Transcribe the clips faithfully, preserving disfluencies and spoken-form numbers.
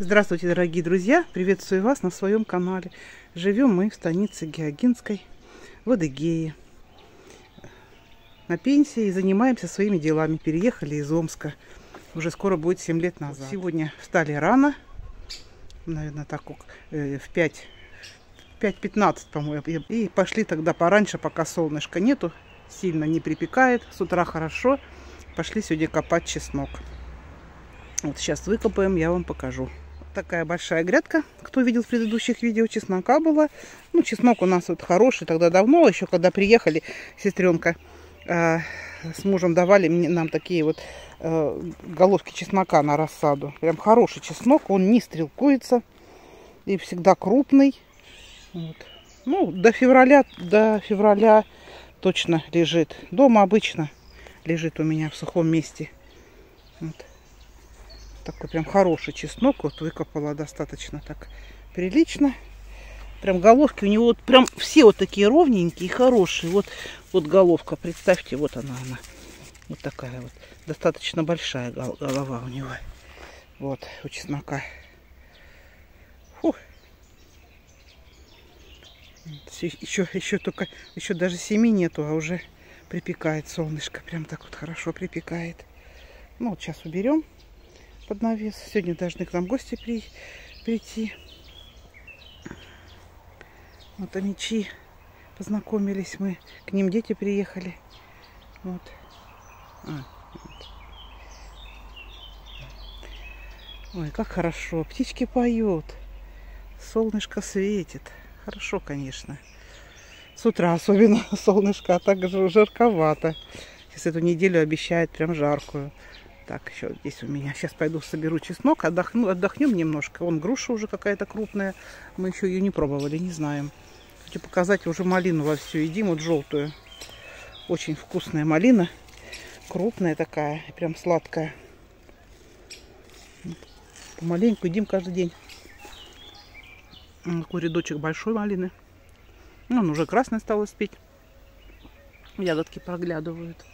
Здравствуйте, дорогие друзья! Приветствую вас на своем канале. Живем мы в станице Геогинской в Адыгее. На пенсии и занимаемся своими делами. Переехали из Омска. Уже скоро будет семь лет назад. Сегодня встали рано. Наверное, так в пять пятнадцать, по-моему. И пошли тогда пораньше, пока солнышка нету. Сильно не припекает. С утра хорошо. Пошли сегодня копать чеснок. Вот сейчас выкопаем, я вам покажу. Такая большая грядка. Кто видел в предыдущих видео, чеснока было. Ну, чеснок у нас вот хороший. Тогда давно, еще когда приехали, сестренка э, с мужем давали мне, нам такие вот э, головки чеснока на рассаду. Прям хороший чеснок. Он не стрелкуется. И всегда крупный. Вот. Ну, до февраля, до февраля точно лежит. Дома обычно лежит у меня в сухом месте. Вот. Такой прям хороший чеснок. Вот выкопала достаточно так прилично. Прям головки у него вот прям все вот такие ровненькие и хорошие. Вот, вот головка, представьте, вот она, она. Вот такая вот. Достаточно большая голова у него. Вот, у чеснока. Фу. Еще, еще только, еще даже семи нету, а уже припекает солнышко. Прям так вот хорошо припекает. Ну вот сейчас уберем под навес. Сегодня должны к нам гости при, прийти. Вот амичи. Познакомились мы. К ним дети приехали. Вот. А, вот. Ой, как хорошо. Птички поют. Солнышко светит. Хорошо, конечно. С утра особенно солнышко, а так же жарковато. Сейчас эту неделю обещают прям жаркую. Так, еще здесь у меня. Сейчас пойду соберу чеснок, отдохну, отдохнем немножко. Вон груша уже какая-то крупная. Мы еще ее не пробовали, не знаем. Хочу показать, уже малину вовсю едим, вот желтую. Очень вкусная малина. Крупная такая, прям сладкая. Помаленьку едим каждый день. Такой рядочек большой малины. Он уже красный стал спеть. Ягодки проглядывают.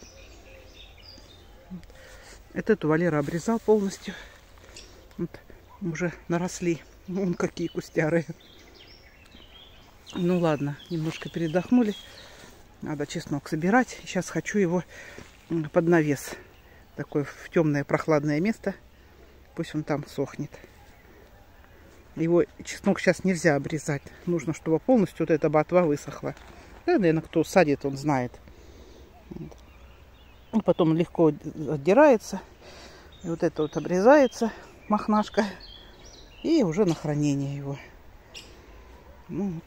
Это эту Валера обрезал полностью. Вот, уже наросли. Вон какие кустяры. Ну ладно, немножко передохнули. Надо чеснок собирать. Сейчас хочу его под навес. Такое в темное прохладное место. Пусть он там сохнет. Его чеснок сейчас нельзя обрезать. Нужно, чтобы полностью вот эта ботва высохла. Да, наверное, кто садит, он знает. Потом легко отдирается. И вот это вот обрезается, мохнашка. И уже на хранение его. Ну, вот.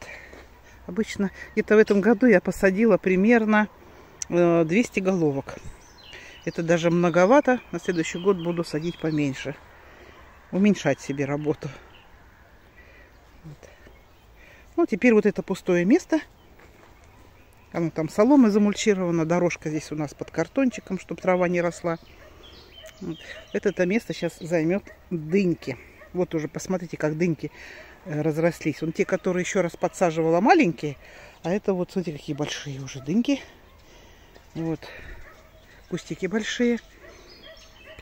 Обычно где-то в этом году я посадила примерно двести головок. Это даже многовато. На следующий год буду садить поменьше. Уменьшать себе работу. Вот. Ну, теперь вот это пустое место. Оно там соломой замульчировано, дорожка здесь у нас под картончиком, чтобы трава не росла. Вот. Это-то место сейчас займет дыньки. Вот уже посмотрите, как дыньки разрослись. Вон те, которые еще раз подсаживала маленькие, а это вот, смотрите, какие большие уже дыньки. Вот, кустики большие.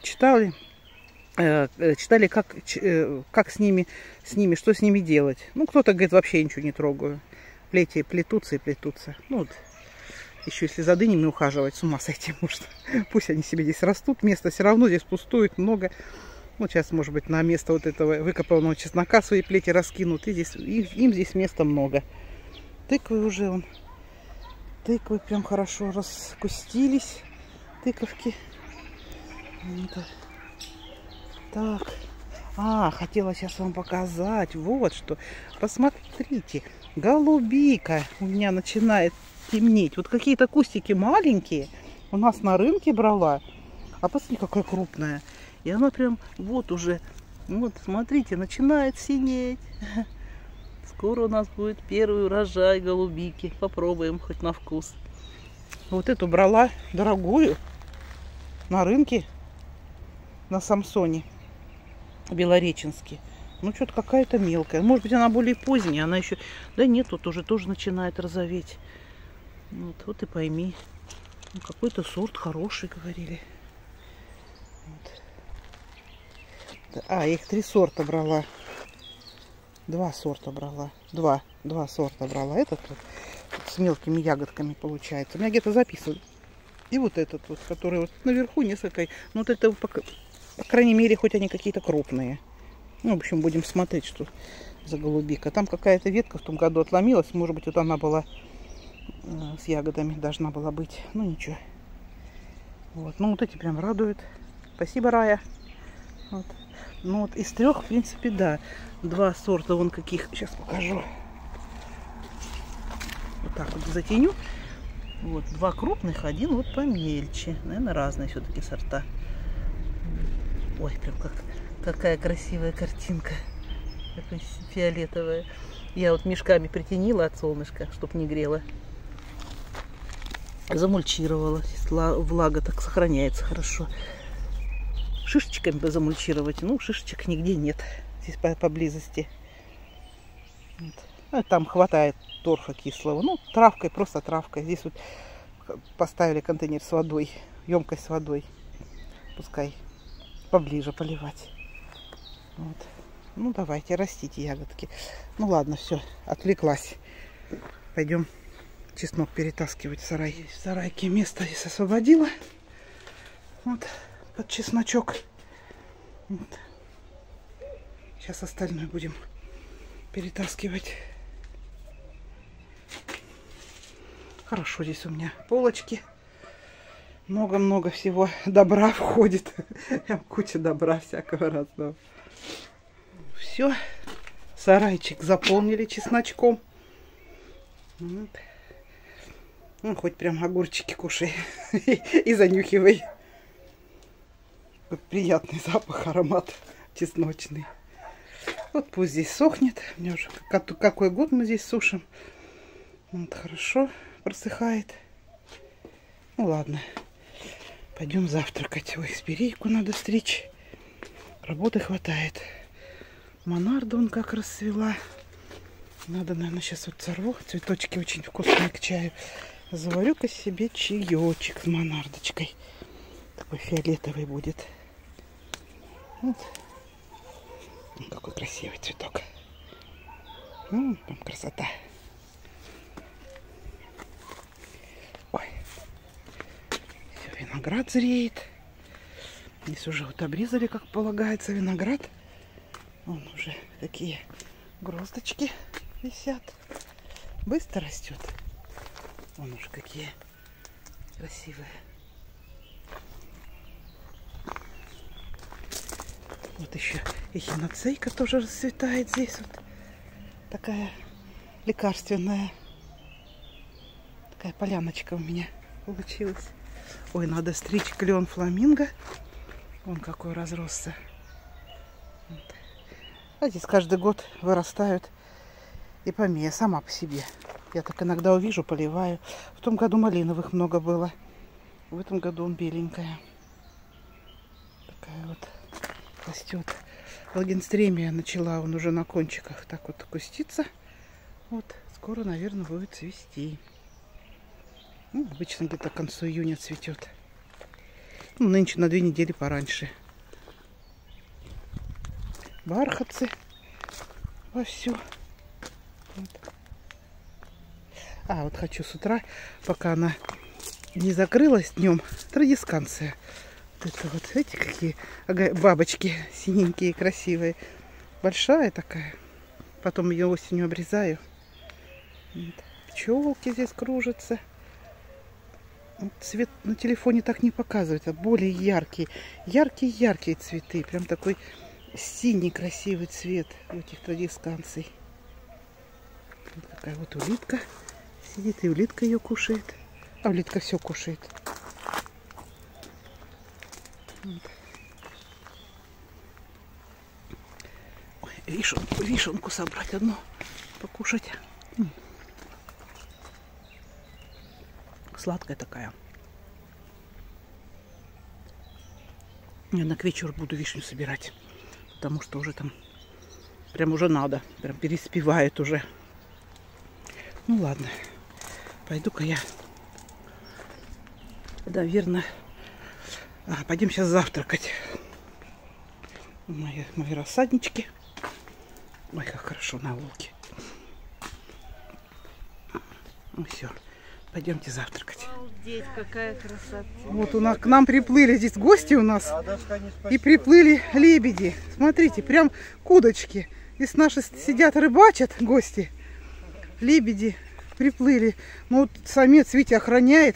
Читали, э, читали, как, э, как с ними, с ними, что с ними делать. Ну, кто-то говорит, вообще ничего не трогаю. Плети плетутся и плетутся. Ну вот, еще если за дынями ухаживать, с ума сойти можно. Пусть они себе здесь растут. Место все равно здесь пустует много. Вот сейчас, может быть, на место вот этого выкопанного чеснока свои плети раскинут. И здесь, и, им здесь места много. Тыквы уже вон. Тыквы прям хорошо раскустились. Тыковки. Так. А, хотела сейчас вам показать. Вот что. Посмотрите. Голубика у меня начинает темнеть. Вот какие-то кустики маленькие у нас на рынке брала. А посмотри, какая крупная. И она прям вот уже, вот смотрите, начинает синеть. Скоро у нас будет первый урожай голубики. Попробуем хоть на вкус. Вот эту брала дорогую на рынке на Самсоне Белореченске. Ну, что-то какая-то мелкая. Может быть, она более поздняя. Она еще... Да нет, тут уже тоже начинает розоветь. Вот, вот и пойми. Ну, какой-то сорт хороший, говорили. Вот. сорта. А, их три сорта брала. Два сорта брала. Два. Два сорта брала. Этот вот с мелкими ягодками получается. У меня где-то записан. И вот этот вот, который вот наверху несколько. Ну, вот это, по, по крайней мере, хоть они какие-то крупные. Ну, в общем, будем смотреть, что за голубика. Там какая-то ветка в том году отломилась. Может быть, вот она была э, с ягодами. Должна была быть. Ну, ничего. Вот. Ну, вот эти прям радуют. Спасибо, Рая. Вот. Ну, вот из трех, в принципе, да. Два сорта вон каких. Сейчас покажу. Вот так вот затеню. Вот. Два крупных, один вот помельче. Наверное, разные все-таки сорта. Ой, прям как... Какая красивая картинка. Такая фиолетовая. Я вот мешками притянила от солнышка, чтобы не грело. Замульчировала. Влага так сохраняется хорошо. Шишечками бы замульчировать. Ну, шишечек нигде нет. Здесь поблизости. Вот. А там хватает торфа кислого. Ну, травкой, просто травкой. Здесь вот поставили контейнер с водой. Емкость с водой. Пускай поближе поливать. Вот. Ну, давайте, растите ягодки. Ну, ладно, все, отвлеклась. Пойдем чеснок перетаскивать в сарай. Здесь в сарайке место здесь освободила. Вот, под чесночок. Вот. Сейчас остальное будем перетаскивать. Хорошо, здесь у меня полочки. Много-много всего добра входит. Куча добра всякого разного. Все, сарайчик заполнили чесночком. Вот. Ну, хоть прям огурчики кушай и занюхивай. Приятный запах, аромат чесночный. Вот пусть здесь сохнет. У меня уже какой год мы здесь сушим. Вот, хорошо просыхает. Ну ладно, пойдем завтракать. Ой, спирейку надо стричь. Работы хватает. Монарда он как расцвела. Надо, наверное, сейчас вот сорву. Цветочки очень вкусные к чаю. Заварю-ка себе чаечек с монардочкой. Такой фиолетовый будет. Вот. Какой красивый цветок. Ну, там красота. Ой. Все, виноград зреет. Здесь уже вот обрезали, как полагается, виноград. Вон уже такие гроздочки висят. Быстро растет. Вон уже какие красивые. Вот еще эхинацейка тоже расцветает здесь. Вот такая лекарственная. Такая поляночка у меня получилась. Ой, надо стричь клён фламинго. Вон какой разросся. А здесь каждый год вырастают ипомея сама по себе. Я так иногда увижу, поливаю. В том году малиновых много было. В этом году он беленькая. Такая вот растет. Лагерстремия начала, он уже на кончиках так вот кустится. Вот, скоро, наверное, будет цвести. Ну, обычно где-то к концу июня цветет. Ну, нынче на две недели пораньше. Бархатцы вовсю. Вот. А, вот хочу с утра, пока она не закрылась днем, традесканция. Вот это вот, видите, какие бабочки синенькие, красивые. Большая такая. Потом ее осенью обрезаю. Вот. Пчелки здесь кружатся. Вот цвет на телефоне так не показывает, а более яркие. Яркие-яркие цветы. Прям такой... синий красивый цвет у этих традесканций. Вот такая вот улитка сидит, и улитка ее кушает. А улитка все кушает. Вот. Ой, вишенку, вишенку собрать одну, покушать. М-м. Сладкая такая. Я на к вечеру буду вишню собирать. Потому что уже там прям уже надо. Прям переспевает уже. Ну ладно. Пойду-ка я. Наверное. А, пойдем сейчас завтракать. Мои, мои рассаднички. Ой, как хорошо на луке. Ну все, пойдемте завтракать. Обалдеть, какая красота. Вот у нас, к нам приплыли здесь гости у нас. И приплыли лебеди. Смотрите, прям кудочки. Здесь наши сидят, рыбачат гости. Лебеди приплыли. Ну вот самец, видите, охраняет.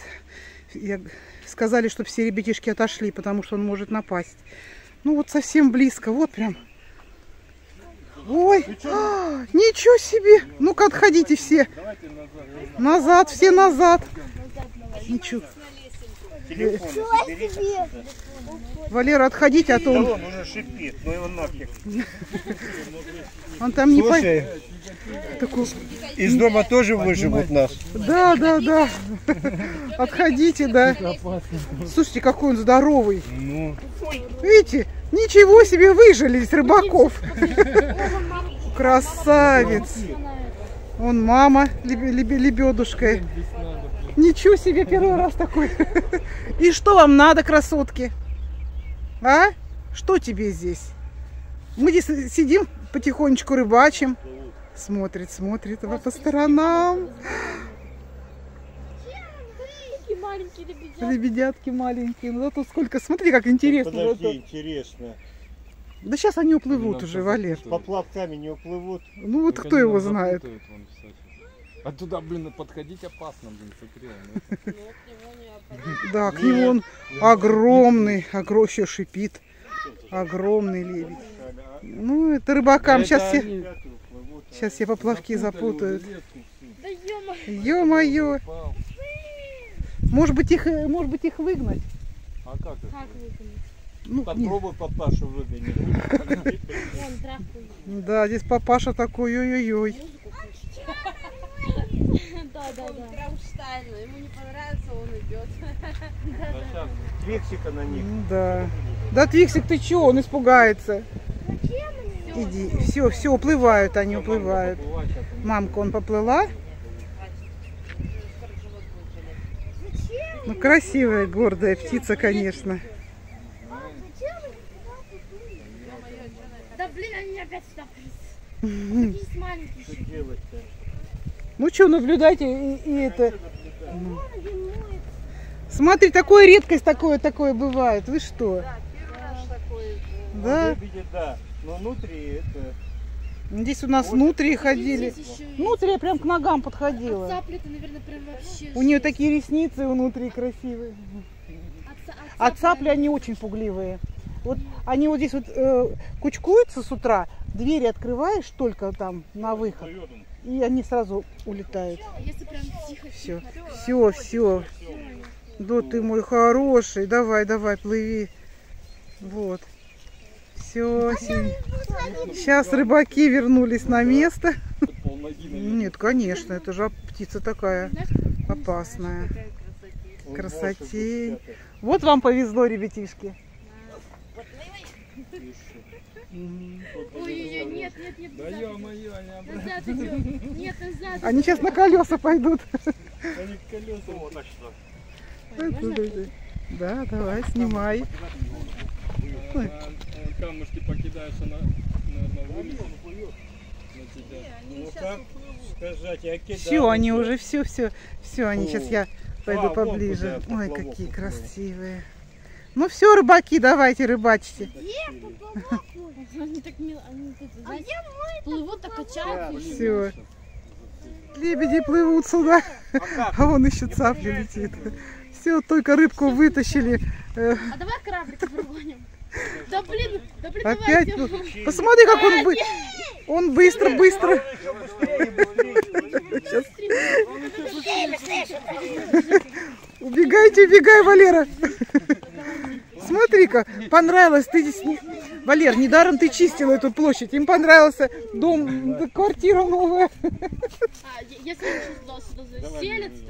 Я... Сказали, чтобы все ребятишки отошли, потому что он может напасть. Ну вот совсем близко, вот прям. Ой, а, ничего себе! Ну-ка отходите все. Назад, все назад. Ничего. Валера, отходите, а то он... Он уже шипит, но его нафиг. Он там не поймет. Из дома тоже выживут нас. Да, да, да. Отходите, да. Слушайте, какой он здоровый. Видите, ничего себе, выжили из рыбаков. Красавец. Он мама лебедушкой. Ничего себе, первый раз такой. И что вам надо, красотки? А? Что тебе здесь? Мы здесь сидим, потихонечку рыбачим. Смотрит, смотрит его по сторонам. Маленькие лебедятки. Лебедятки маленькие. Ну зато сколько, смотри, как интересно. Подожди, вот интересно. Да сейчас они уплывут уже, Валер. Поплавками не уплывут. Ну вот кто его знает. А туда, блин, подходить опасно, блин, смотри. Да, к нему он огромный, огромный шипит. Огромный лебедь. Ну, это рыбакам сейчас все... Сейчас все поплавки запутают. Ё-моё! Может быть их, может быть их выгнать? А как это? Как выгнать? Ну, попробуй нет. Папашу выгонить. Да, здесь папаша такой, ой-ой-ой. Да, да, да. Крамштайн, ему не понравится, он идет. Твиксика на них. Да. Да, Твиксик, ты чего? Он испугается. Иди, все, все, уплывают, они уплывают. Мамка, он поплыла. Ну, красивая, гордая птица, конечно. Да, блин, они опять сюда пришли. Такие маленькие. Ну, что, наблюдайте и, и это... Смотри, такая редкость, такое, такое бывает. Вы что? Да, первый раз такое. Да? Лебеди, да. Но внутри это... Здесь у нас внутри ходили. Внутри прям к ногам подходила. От цапли-то, наверное, прям вообще... У нее такие ресницы внутри красивые. А цапли, они очень пугливые. Вот они вот здесь вот э, кучкуются с утра, двери открываешь только там на выход, и они сразу улетают. Все, все, все. Да ты мой хороший, давай, давай, плыви. Вот. Все, сейчас рыбаки вернулись на место. Нет, конечно, это же птица такая опасная. Красотень. Вот вам повезло, ребятишки. Они сейчас на колеса пойдут. Они колеса. Да, давай, снимай. Камушки покидаешь, она, наверное, вылезет на тебя. Ну как сказать, я кидаю. Все, они уже все, все, все, они сейчас, я пойду поближе. Ой, какие красивые. Ну все, рыбаки, давайте рыбачьте. Они так мило, они тут, знаете, плывут, так качают. Все. Лебеди плывут сюда, а вон еще цапля летит. Все, только рыбку вытащили. А давай кораблик вырванем. Да блин, да блин, опять, давай, ну, посмотри, как он бы... Он быстро, быстро. Убегайте, убегай, Валера. Смотри-ка, понравилось. Ты здесь... Валер, недаром ты чистила эту площадь. Им понравился дом, квартира новая.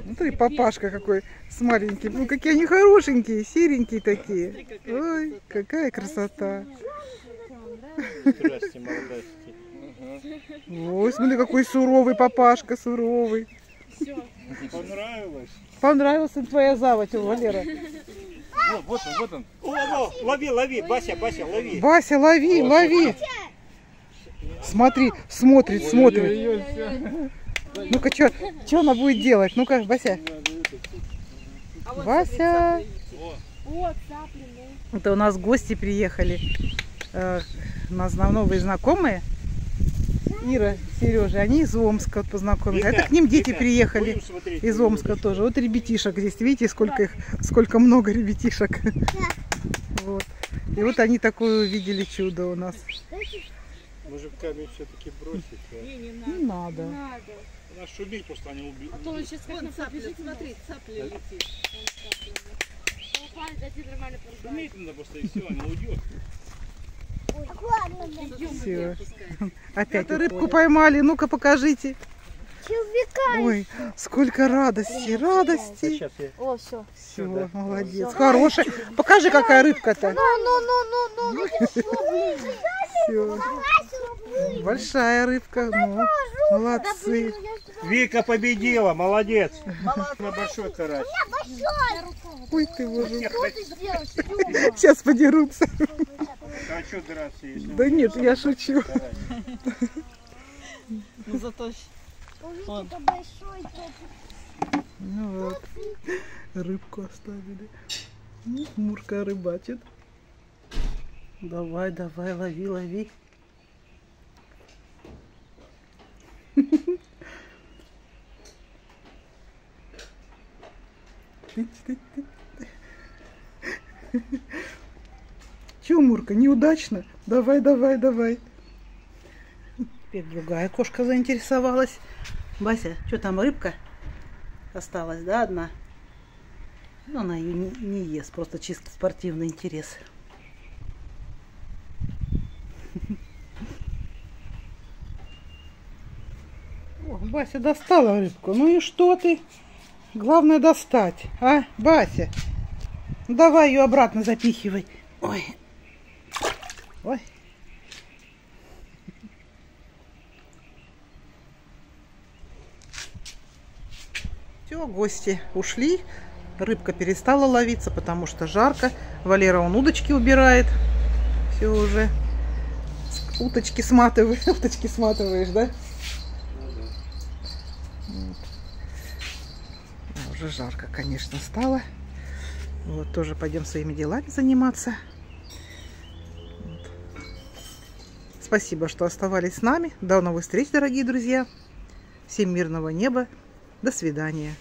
Смотри, папашка какой с маленьким. Ну, какие они хорошенькие, серенькие такие. Ой, какая красота. Ой, смотри, какой суровый папашка, суровый. Понравилось? Понравился твоя заводь, Валера. Вот, вот он, вот он. О, о, лови, лови, Бася, Бася, лови. Бася, лови, вот, лови. Смотри, смотрит, ой, смотрит. Ой, ой, ой, ой. Ну-ка, что она будет делать? Ну-ка, Бася. А вот Бася. О, это у нас гости приехали. У нас новые знакомые. Ира, Сережа, они из Омска вот познакомились. Вика, это к ним дети Вика, приехали из Омска будешь. Тоже. Вот ребятишек здесь, видите, сколько их, сколько много ребятишек. Да. Вот. И вот они такое увидели чудо у нас. Может, камень все-таки бросить? А? Не, не надо. Не надо. Не надо. Надо шуметь, просто они убили. А то он сейчас как-то побежит, смотри, цапля летит. Шуметь надо просто, и все, она уйдет. Все. Опять рыбку поймали. Ну-ка, покажите. Ой, сколько радости, радости. О, все. Все, молодец. Хорошая. Покажи, какая рыбка-то. Большая рыбка. Молодцы. Вика победила, молодец. На большой карась. Ой, ты его же. Сейчас подерутся. А что драться, если да нет, я шучу. Ну зато большой. Ну вот. Рыбку оставили. Мурка рыбачит. Давай, давай, лови, лови. Че, Мурка, неудачно? Давай, давай, давай. Теперь другая кошка заинтересовалась. Бася, что там, рыбка осталась, да, одна? Но она ее не, не ест, просто чисто спортивный интерес. О, Бася достала рыбку. Ну и что ты? Главное достать, а, Бася? Давай ее обратно запихивай. Ой. Ой. Все, гости ушли. Рыбка перестала ловиться, потому что жарко. Валера, он удочки убирает. Все уже. Уточки сматываешь. Уточки сматываешь, да? Вот. Уже жарко, конечно, стало. Вот, тоже пойдем своими делами заниматься. Спасибо, что оставались с нами. До новых встреч, дорогие друзья. Всем мирного неба. До свидания.